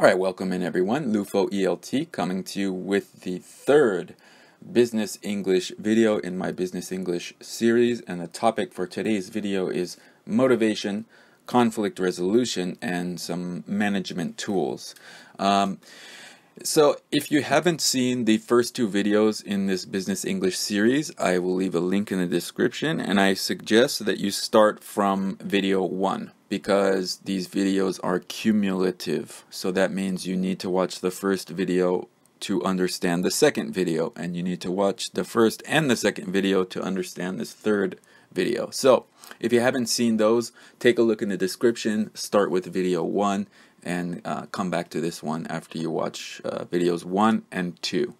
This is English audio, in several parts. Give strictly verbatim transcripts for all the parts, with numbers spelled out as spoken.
Alright, welcome in everyone. Lufo E L T coming to you with the third Business English video in my Business English series, and the topic for today's video is motivation, conflict resolution, and some management tools. Um, so if you haven't seen the first two videos in this Business English series, I will leave a link in the description, and I suggest that you start from video one, because these videos are cumulative. So that means you need to watch the first video to understand the second video, and you need to watch the first and the second video to understand this third video. So if you haven't seen those, take a look in the description, start with video one, and uh, come back to this one after you watch uh, videos one and two.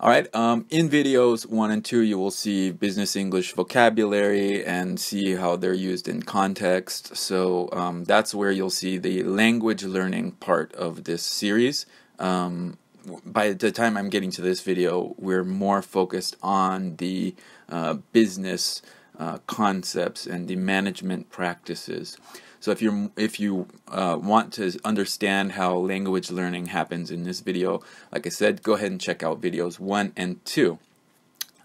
Alright, um, in videos one and two you will see Business English vocabulary and see how they're used in context. So um, that's where you'll see the language learning part of this series. Um, by the time I'm getting to this video, we're more focused on the uh, business uh, concepts and the management practices. So if you if you uh, want to understand how language learning happens in this video, like I said, go ahead and check out videos one and two.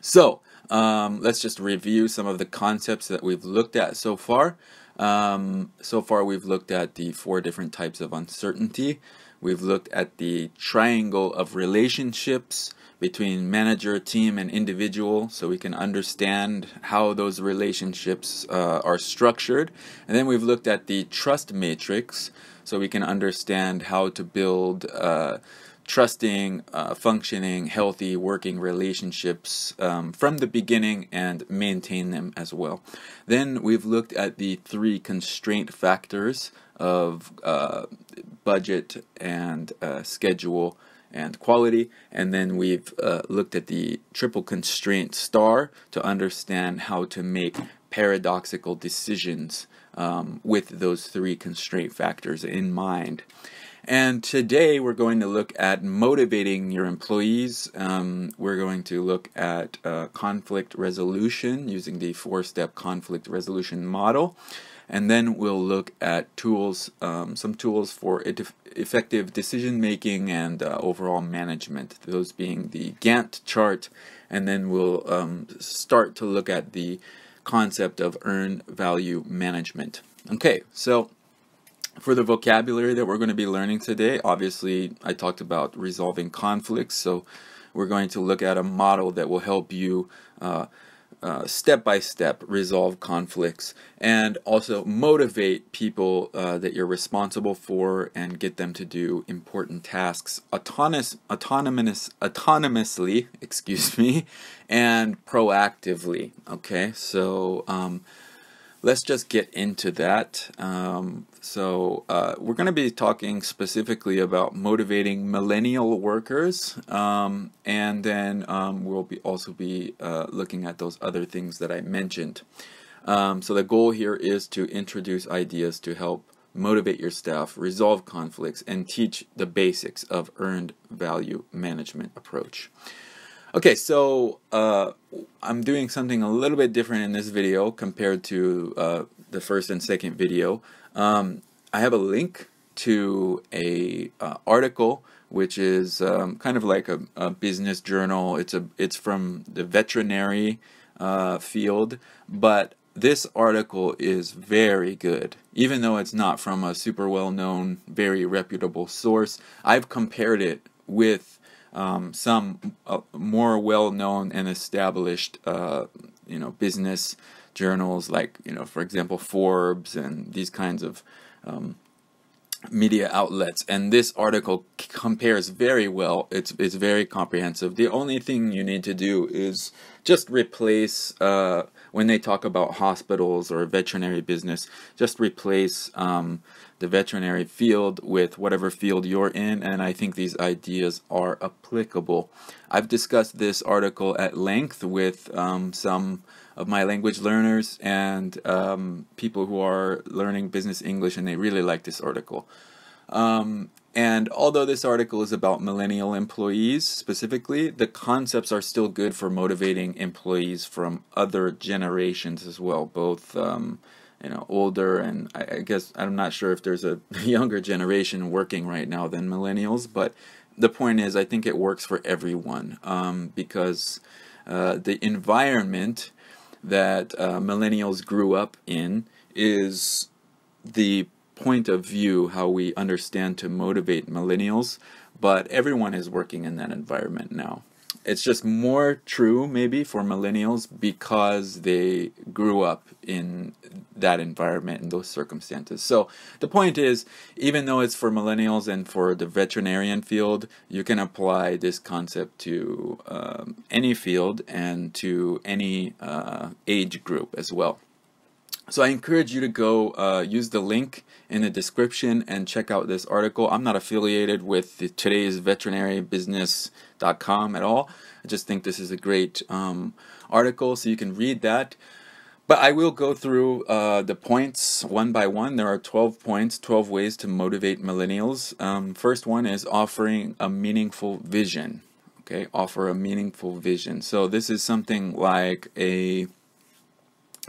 So um, let's just review some of the concepts that we've looked at so far. Um, so far we've looked at the four different types of uncertainty. We've looked at the triangle of relationships between manager, team, and individual, so we can understand how those relationships uh, are structured. And then we've looked at the trust matrix, so we can understand how to build uh, trusting, uh, functioning, healthy working relationships um, from the beginning and maintain them as well. Then we've looked at the three constraint factors of uh, budget and uh, schedule and quality, and then we've uh, looked at the triple constraint star to understand how to make paradoxical decisions um, with those three constraint factors in mind. And today we're going to look at motivating your employees. Um, we're going to look at uh, conflict resolution using the four-step conflict resolution model. And then we'll look at tools, um, some tools for effective decision making and uh, overall management, those being the Gantt chart. And then we'll um, start to look at the concept of earned value management. Okay, so for the vocabulary that we're going to be learning today, obviously I talked about resolving conflicts, so we're going to look at a model that will help you uh, Uh, step by step resolve conflicts, and also motivate people uh, that you're responsible for and get them to do important tasks autonomous, autonomous, autonomously, excuse me, and proactively. Okay, so um, let's just get into that. Um, so uh, we're going to be talking specifically about motivating millennial workers, um, and then um, we'll be also be uh, looking at those other things that I mentioned. Um, so the goal here is to introduce ideas to help motivate your staff, resolve conflicts, and teach the basics of earned value management approach. Okay, so uh, I'm doing something a little bit different in this video compared to uh, the first and second video. Um, I have a link to a uh, article, which is um, kind of like a, a business journal. It's a it's from the veterinary uh, field, but this article is very good. Even though it's not from a super well-known, very reputable source, I've compared it with Um, some uh, more well-known and established, uh, you know, business journals like, you know, for example, Forbes and these kinds of um, media outlets. And this article compares very well. It's it's very comprehensive. The only thing you need to do is just replace uh, when they talk about hospitals or veterinary business, just replace Um, the veterinary field with whatever field you're in, and I think these ideas are applicable. I've discussed this article at length with um, some of my language learners and um, people who are learning business English, and they really like this article. Um, and although this article is about millennial employees specifically, the concepts are still good for motivating employees from other generations as well, both um, you know, older, and I, I guess I'm not sure if there's a younger generation working right now than millennials, but the point is I think it works for everyone, um, because uh, the environment that uh, millennials grew up in is the point of view, how we understand to motivate millennials, but everyone is working in that environment now. It's just more true maybe for millennials because they grew up in that environment and those circumstances. So the point is, even though it's for millennials and for the veterinarian field, you can apply this concept to um, any field and to any uh, age group as well. So I encourage you to go uh, use the link in the description and check out this article. I'm not affiliated with the today's veterinary business dot com at all. I just think this is a great um, article, so you can read that. But I will go through uh, the points one by one. There are twelve points, twelve ways to motivate millennials. Um, first one is offering a meaningful vision. Okay, offer a meaningful vision. So this is something like a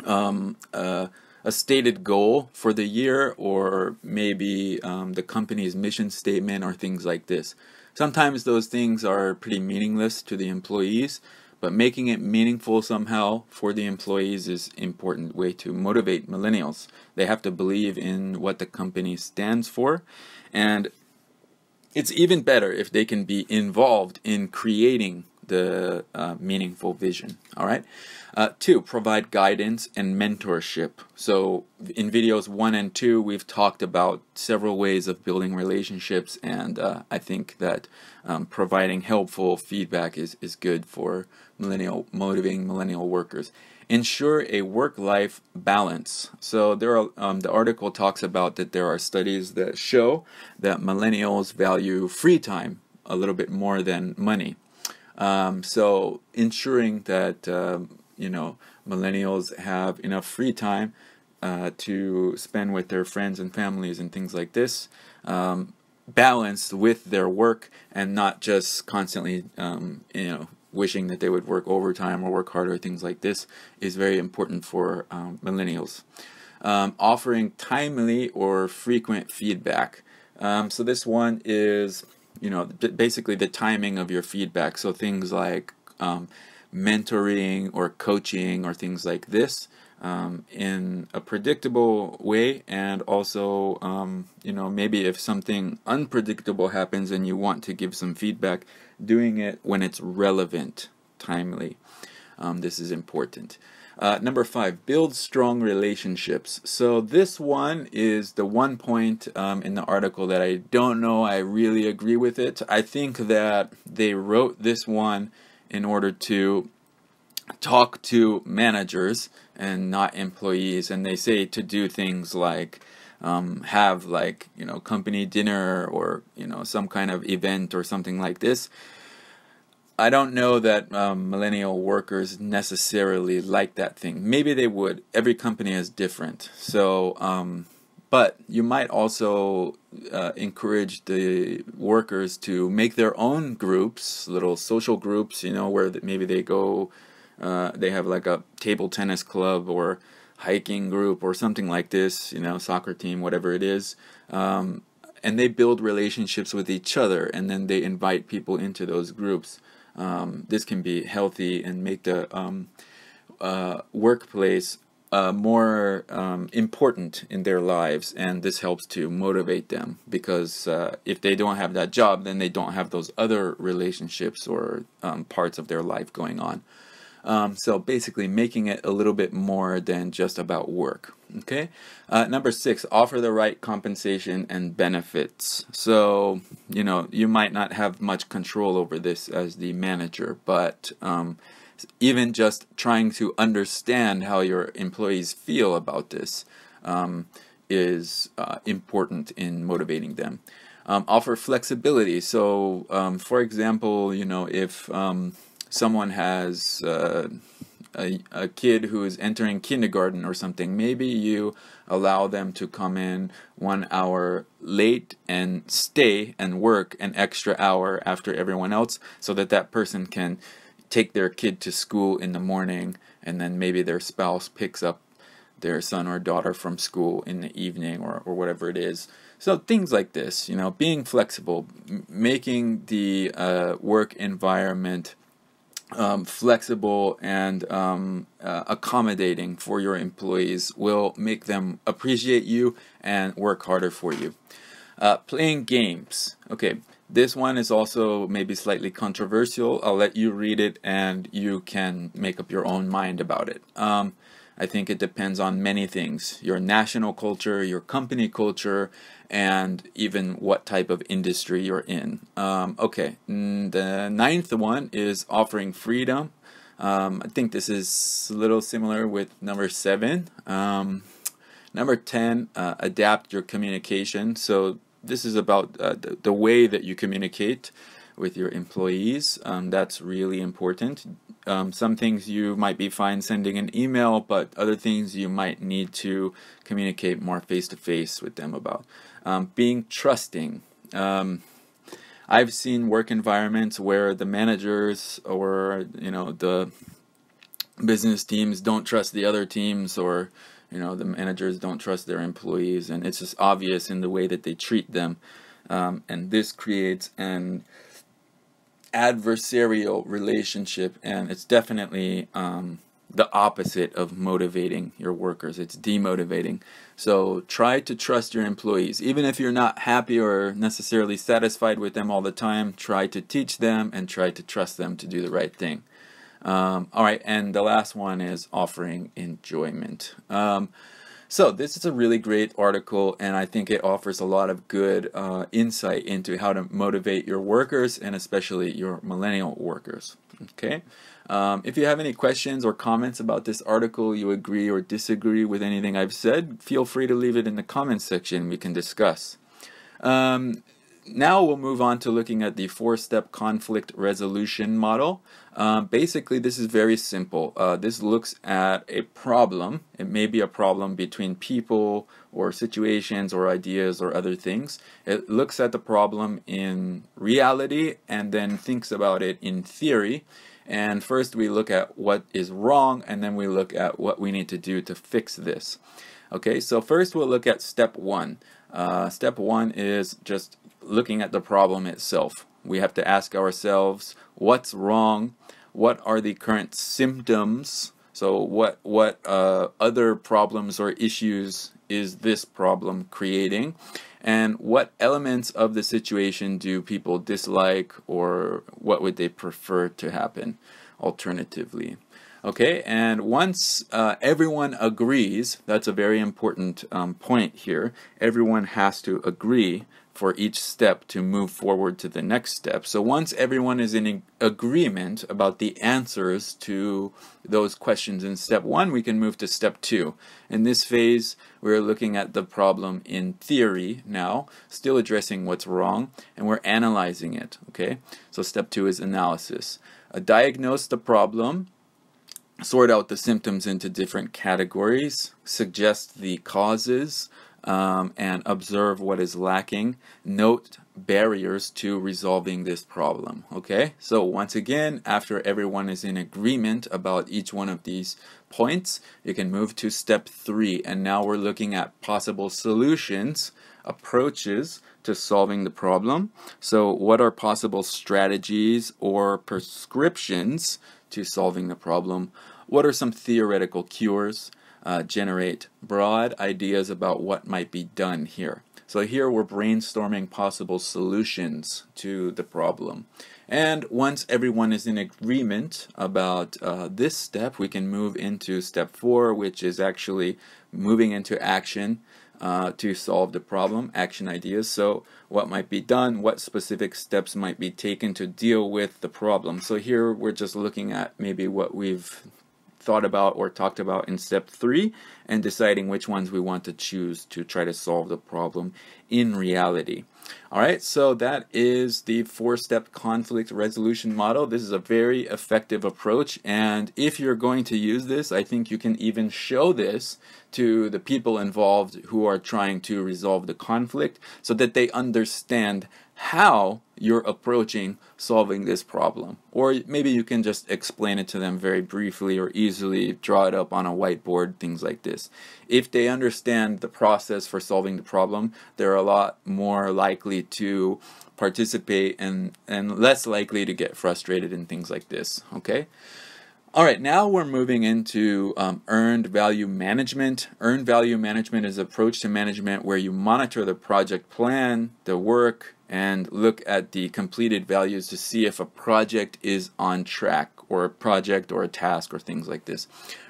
um uh, a stated goal for the year, or maybe um, the company's mission statement or things like this. Sometimes those things are pretty meaningless to the employees, but making it meaningful somehow for the employees is an important way to motivate millennials. They have to believe in what the company stands for, and it's even better if they can be involved in creating the uh, meaningful vision. All right. Uh, two, provide guidance and mentorship. So in videos one and two, we've talked about several ways of building relationships, and uh, I think that um, providing helpful feedback is is good for millennial motivating millennial workers. Ensure a work-life balance. So there are um, the article talks about that there are studies that show that millennials value free time a little bit more than money. Um, so ensuring that, um, you know, millennials have enough free time uh, to spend with their friends and families and things like this, um, balanced with their work, and not just constantly, um, you know, wishing that they would work overtime or work harder, things like this, is very important for um, millennials. Um, offering timely or frequent feedback. Um, so this one is, you know, basically the timing of your feedback. So things like um, mentoring or coaching or things like this, um, in a predictable way, and also, um, you know, maybe if something unpredictable happens and you want to give some feedback, doing it when it's relevant, timely. Um, this is important. Uh, number five, build strong relationships. So this one is the one point um, in the article that I don't know I really agree with it. I think that they wrote this one in order to talk to managers and not employees, and they say to do things like um, have, like, you know, company dinner or, you know, some kind of event or something like this. I don't know that um, millennial workers necessarily like that thing. Maybe they would. Every company is different. So, um, but you might also uh, encourage the workers to make their own groups, little social groups, you know, where maybe they go, uh, they have like a table tennis club or hiking group or something like this, you know, soccer team, whatever it is. Um, and they build relationships with each other, and then they invite people into those groups. Um, this can be healthy and make the um, uh, workplace uh, more um, important in their lives, and this helps to motivate them, because uh, if they don't have that job, then they don't have those other relationships or um, parts of their life going on. Um, so basically making it a little bit more than just about work. Okay. Uh, number six, offer the right compensation and benefits. So, you know, you might not have much control over this as the manager, but um, even just trying to understand how your employees feel about this um, is uh, important in motivating them. Um, offer flexibility. So, um, for example, you know, if um, someone has uh, a, a kid who is entering kindergarten or something, maybe you allow them to come in one hour late and stay and work an extra hour after everyone else, so that that person can take their kid to school in the morning, and then maybe their spouse picks up their son or daughter from school in the evening, or, or whatever it is. So things like this, you know, being flexible, m making the uh, work environment um, flexible and um, uh, accommodating for your employees will make them appreciate you and work harder for you. Uh, playing games. Okay, this one is also maybe slightly controversial. I'll let you read it and you can make up your own mind about it. Um, I think it depends on many things, your national culture, your company culture, and even what type of industry you're in. Um, okay, the ninth one is offering freedom. Um, I think this is a little similar with number seven. Um, number ten, uh, adapt your communication. So this is about uh, the, the way that you communicate with your employees. Um, that's really important. Um, some things you might be fine sending an email, but other things you might need to communicate more face-to-face with them about. Um, being trusting. Um, I've seen work environments where the managers or, you know, the business teams don't trust the other teams, or, you know, the managers don't trust their employees, and it's just obvious in the way that they treat them. Um, and this creates an adversarial relationship, and it's definitely um, the opposite of motivating your workers. It's demotivating. So try to trust your employees. Even if you're not happy or necessarily satisfied with them all the time, try to teach them and try to trust them to do the right thing. Um, all right, and the last one is offering enjoyment. Um, So this is a really great article, and I think it offers a lot of good uh, insight into how to motivate your workers, and especially your millennial workers. Okay, um, if you have any questions or comments about this article, you agree or disagree with anything I've said, feel free to leave it in the comments section. We can discuss. Um, Now we'll move on to looking at the four-step conflict resolution model. Uh, basically, this is very simple. Uh, this looks at a problem. It may be a problem between people or situations or ideas or other things. It looks at the problem in reality and then thinks about it in theory. And first we look at what is wrong, and then we look at what we need to do to fix this. Okay, so first we'll look at step one. Uh, step one is just looking at the problem itself. We have to ask ourselves, what's wrong? What are the current symptoms? So what what uh, other problems or issues is this problem creating? And what elements of the situation do people dislike, or what would they prefer to happen alternatively? Okay, and once uh, everyone agrees, that's a very important um, point here. Everyone has to agree for each step to move forward to the next step. So once everyone is in agreement about the answers to those questions in step one, we can move to step two. In this phase, we're looking at the problem in theory now, still addressing what's wrong, and we're analyzing it, okay? So step two is analysis. Uh, diagnose the problem, sort out the symptoms into different categories, suggest the causes, Um, and observe what is lacking. Note barriers to resolving this problem. Okay, so once again, after everyone is in agreement about each one of these points, you can move to step three, and now we're looking at possible solutions, approaches to solving the problem. So what are possible strategies or prescriptions to solving the problem? What are some theoretical cures? Uh, generate broad ideas about what might be done here. So here we're brainstorming possible solutions to the problem. And once everyone is in agreement about uh, this step, we can move into step four, which is actually moving into action uh, to solve the problem, action ideas. So what might be done, what specific steps might be taken to deal with the problem. So here we're just looking at maybe what we've thought about or talked about in step three, and deciding which ones we want to choose to try to solve the problem in reality. All right, so that is the four-step conflict resolution model. This is a very effective approach, and if you're going to use this, I think you can even show this to the people involved who are trying to resolve the conflict so that they understand how you're approaching solving this problem. Or maybe you can just explain it to them very briefly or easily, draw it up on a whiteboard, things like this. If they understand the process for solving the problem, they're a lot more likely to participate and and less likely to get frustrated and things like this. Okay, all right, now we're moving into um, earned value management. Earned value management is an approach to management where you monitor the project plan, the work, and look at the completed values to see if a project is on track, or a project or a task or things like this.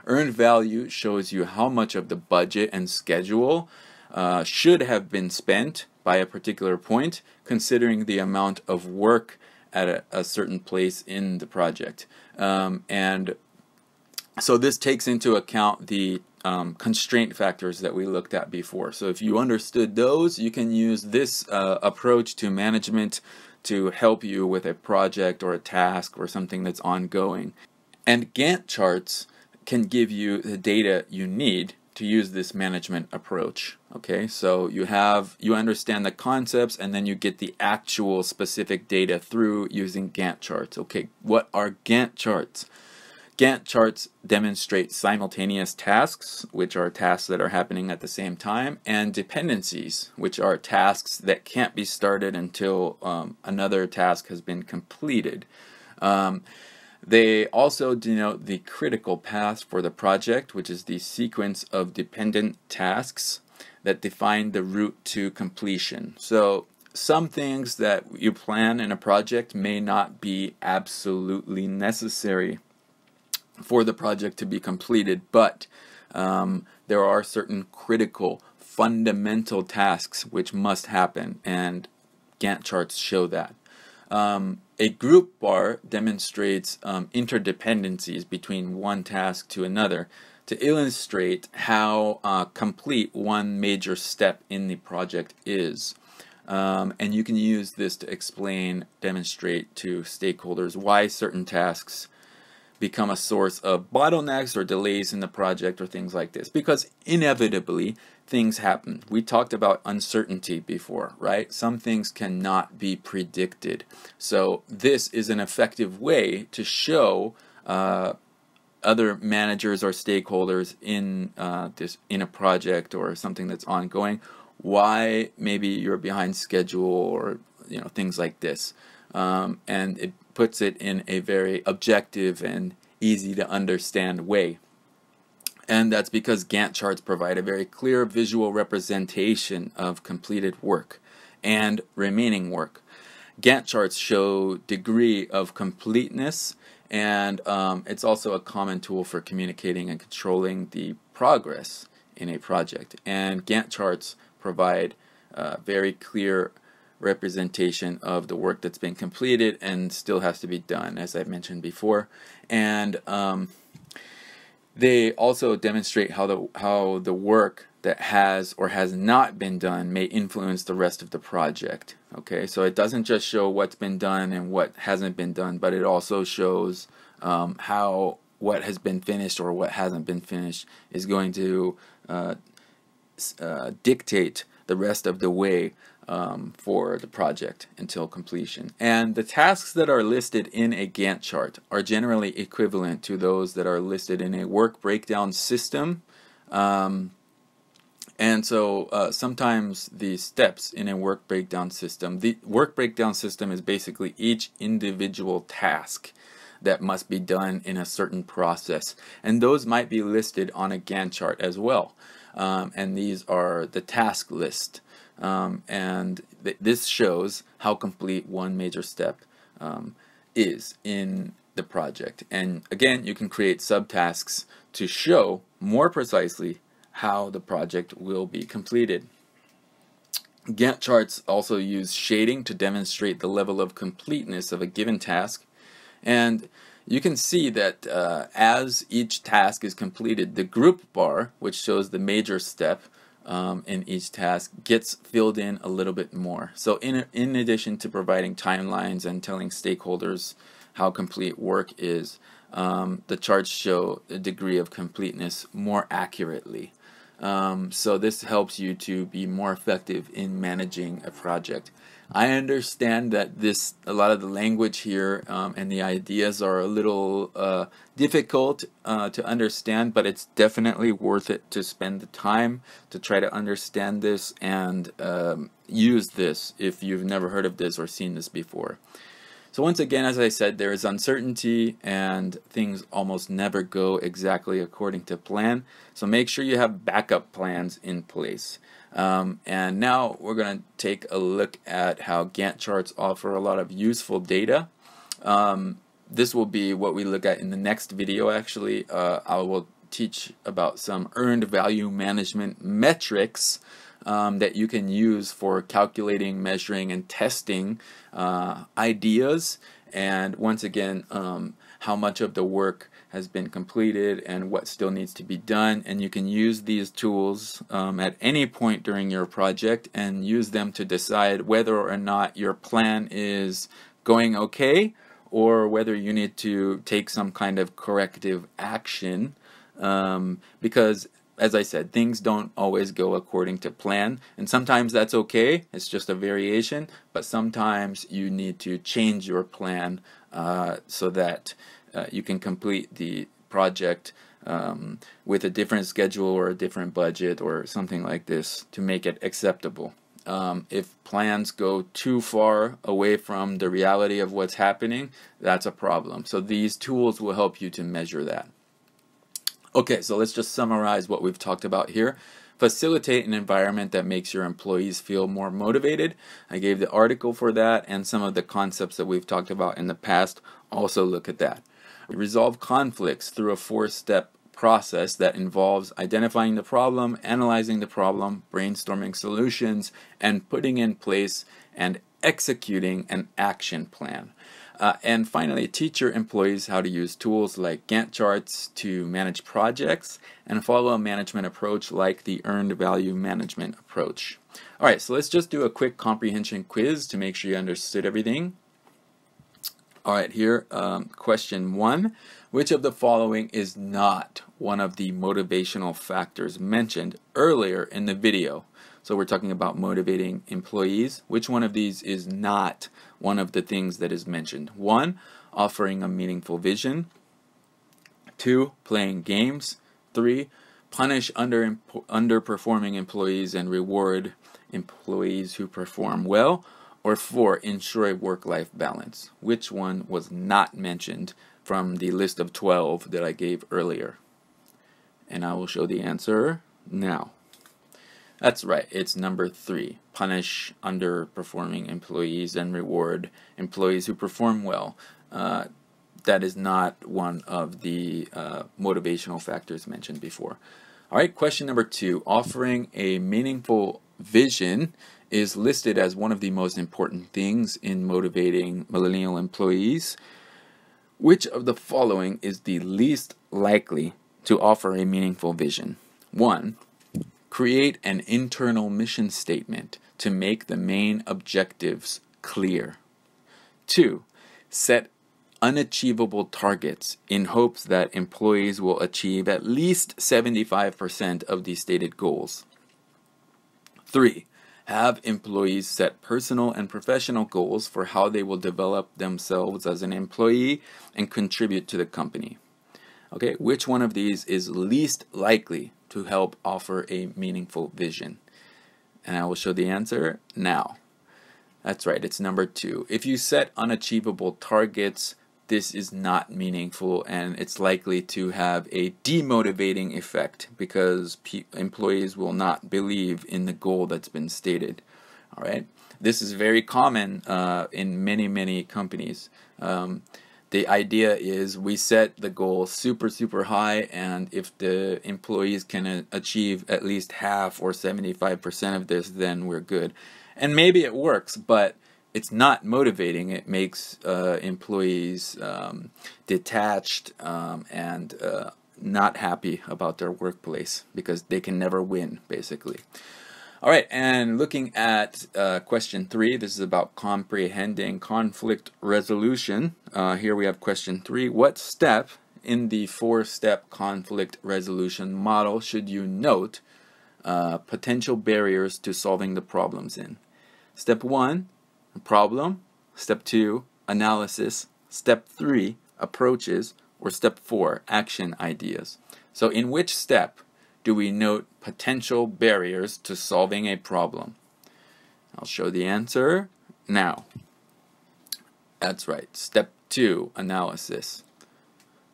Earned value shows you how much of the budget and schedule Uh, should have been spent by a particular point, considering the amount of work at a, a certain place in the project. Um, and so this takes into account the um, constraint factors that we looked at before. So if you understood those, you can use this uh, approach to management to help you with a project or a task or something that's ongoing. And Gantt charts can give you the data you need to use this management approach. Okay, so you have you understand the concepts, and then you get the actual specific data through using Gantt charts. Okay, what are Gantt charts? Gantt charts demonstrate simultaneous tasks, which are tasks that are happening at the same time, and dependencies, which are tasks that can't be started until um, another task has been completed. Um, They also denote the critical path for the project, which is the sequence of dependent tasks that define the route to completion. So some things that you plan in a project may not be absolutely necessary for the project to be completed, but um, there are certain critical, fundamental tasks which must happen, and Gantt charts show that. Um, a group bar demonstrates um, interdependencies between one task to another to illustrate how uh, complete one major step in the project is. Um, and you can use this to explain, demonstrate to stakeholders why certain tasks become a source of bottlenecks or delays in the project or things like this, because inevitably things happen. We talked about uncertainty before, right? Some things cannot be predicted. So this is an effective way to show uh, other managers or stakeholders in uh, this in a project or something that's ongoing why maybe you're behind schedule, or you know, things like this. Um, and it puts it in a very objective and easy to understand way. And that's because Gantt charts provide a very clear visual representation of completed work and remaining work. Gantt charts show degree of completeness, and um, it's also a common tool for communicating and controlling the progress in a project. And Gantt charts provide uh, very clear representation of the work that's been completed and still has to be done, as I've mentioned before. And um, they also demonstrate how the how the work that has or has not been done may influence the rest of the project. Okay, so it doesn't just show what's been done and what hasn't been done, but it also shows um, how what has been finished or what hasn't been finished is going to uh, uh, dictate the rest of the way Um, for the project until completion. And the tasks that are listed in a Gantt chart are generally equivalent to those that are listed in a work breakdown system. Um, and so uh, sometimes the steps in a work breakdown system, the work breakdown system is basically each individual task that must be done in a certain process. And those might be listed on a Gantt chart as well. Um, and these are the task list. Um, and th this shows how complete one major step um, is in the project. And again, you can create subtasks to show more precisely how the project will be completed. Gantt charts also use shading to demonstrate the level of completeness of a given task. And you can see that uh, as each task is completed, the group bar, which shows the major step, um, in each task gets filled in a little bit more. So in, in addition to providing timelines and telling stakeholders how complete work is, um, the charts show the degree of completeness more accurately. Um, so this helps you to be more effective in managing a project. I understand that this a lot of the language here um, and the ideas are a little uh, difficult uh, to understand, but it's definitely worth it to spend the time to try to understand this and um, use this if you've never heard of this or seen this before. So once again, as I said, there is uncertainty and things almost never go exactly according to plan. So make sure you have backup plans in place. Um, and now we're going to take a look at how Gantt charts offer a lot of useful data. Um, this will be what we look at in the next video. Actually, uh, I will teach about some earned value management metrics Um, that you can use for calculating, measuring, and testing uh, ideas, and once again um, how much of the work has been completed and what still needs to be done. And you can use these tools um, at any point during your project and use them to decide whether or not your plan is going okay or whether you need to take some kind of corrective action, um, because as I said, things don't always go according to plan, and sometimes that's okay, it's just a variation, but sometimes you need to change your plan uh, so that uh, you can complete the project um, with a different schedule or a different budget or something like this to make it acceptable. Um, if plans go too far away from the reality of what's happening, that's a problem. So these tools will help you to measure that. Okay, so let's just summarize what we've talked about here. Facilitate an environment that makes your employees feel more motivated. I gave the article for that, and some of the concepts that we've talked about in the past also look at that. Resolve conflicts through a four-step process that involves identifying the problem, analyzing the problem, brainstorming solutions, and putting in place and executing an action plan. Uh, and finally, teach your employees how to use tools like Gantt charts to manage projects and follow a management approach like the earned value management approach. All right, so let's just do a quick comprehension quiz to make sure you understood everything. All right, here, um, question one. Which of the following is not one of the motivational factors mentioned earlier in the video? So we're talking about motivating employees. Which one of these is not one of the things that is mentioned? One, offering a meaningful vision. Two, playing games. Three, punish under, underperforming employees and reward employees who perform well. Or four, ensure a work-life balance. Which one was not mentioned from the list of twelve that I gave earlier? And I will show the answer now. That's right, it's number three. Punish underperforming employees and reward employees who perform well. Uh, that is not one of the uh, motivational factors mentioned before. All right, question number two. Offering a meaningful vision is listed as one of the most important things in motivating millennial employees. Which of the following is the least likely to offer a meaningful vision? One, create an internal mission statement to make the main objectives clear. Two, set unachievable targets in hopes that employees will achieve at least seventy-five percent of the stated goals. Three, have employees set personal and professional goals for how they will develop themselves as an employee and contribute to the company. Okay, which one of these is least likely to help offer a meaningful vision? And I will show the answer now. That's right, it's number two. If you set unachievable targets, this is not meaningful, and it's likely to have a demotivating effect because pe employees will not believe in the goal that's been stated. All right, this is very common uh, in many, many companies. Um, The idea is we set the goal super, super high, and if the employees can achieve at least half or seventy-five percent of this, then we're good. And maybe it works, but it's not motivating. It makes uh, employees um, detached um, and uh, not happy about their workplace because they can never win, basically. All right, and looking at uh, question three, this is about comprehending conflict resolution. Uh, here we have question three. What step in the four-step conflict resolution model should you note uh, potential barriers to solving the problems in? Step one, problem. Step two, analysis. Step three, approaches. Or step four, action ideas. So in which step do we note potential barriers to solving a problem? I'll show the answer now. That's right, step two, analysis.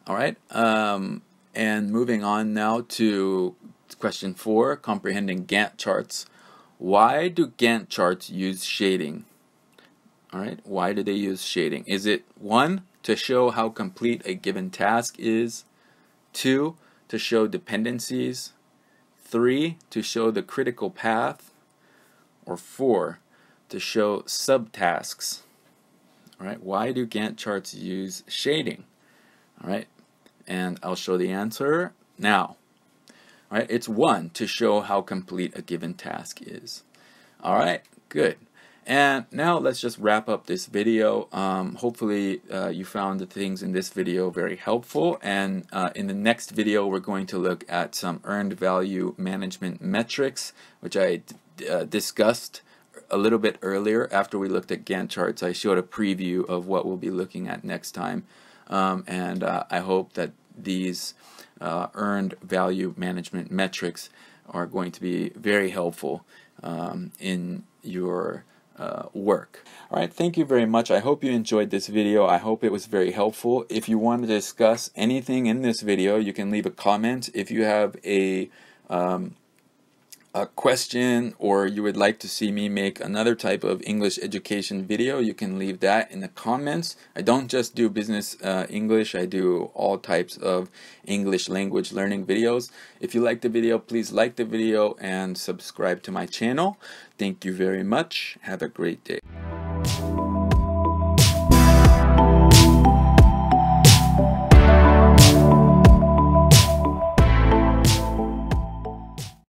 All right, um, and moving on now to question four, comprehending Gantt charts. Why do Gantt charts use shading? All right, why do they use shading? Is it one, to show how complete a given task is? Two, to show dependencies? Three, to show the critical path? Or four, to show subtasks? All right, why do Gantt charts use shading? All right, and I'll show the answer now. All right, it's one, to show how complete a given task is. All right, good. And now let's just wrap up this video. Um, hopefully uh, you found the things in this video very helpful, and uh, in the next video we're going to look at some earned value management metrics, which I uh, discussed a little bit earlier. After we looked at Gantt charts, I showed a preview of what we'll be looking at next time, um, and uh, I hope that these uh, earned value management metrics are going to be very helpful um, in your Uh, work. All right, thank you very much. I hope you enjoyed this video. I hope it was very helpful. If you want to discuss anything in this video, you can leave a comment. If you have a um, a question, or you would like to see me make another type of English education video, you can leave that in the comments. I don't just do business uh, English, I do all types of English language learning videos. If you like the video, please like the video and subscribe to my channel. Thank you very much. Have a great day.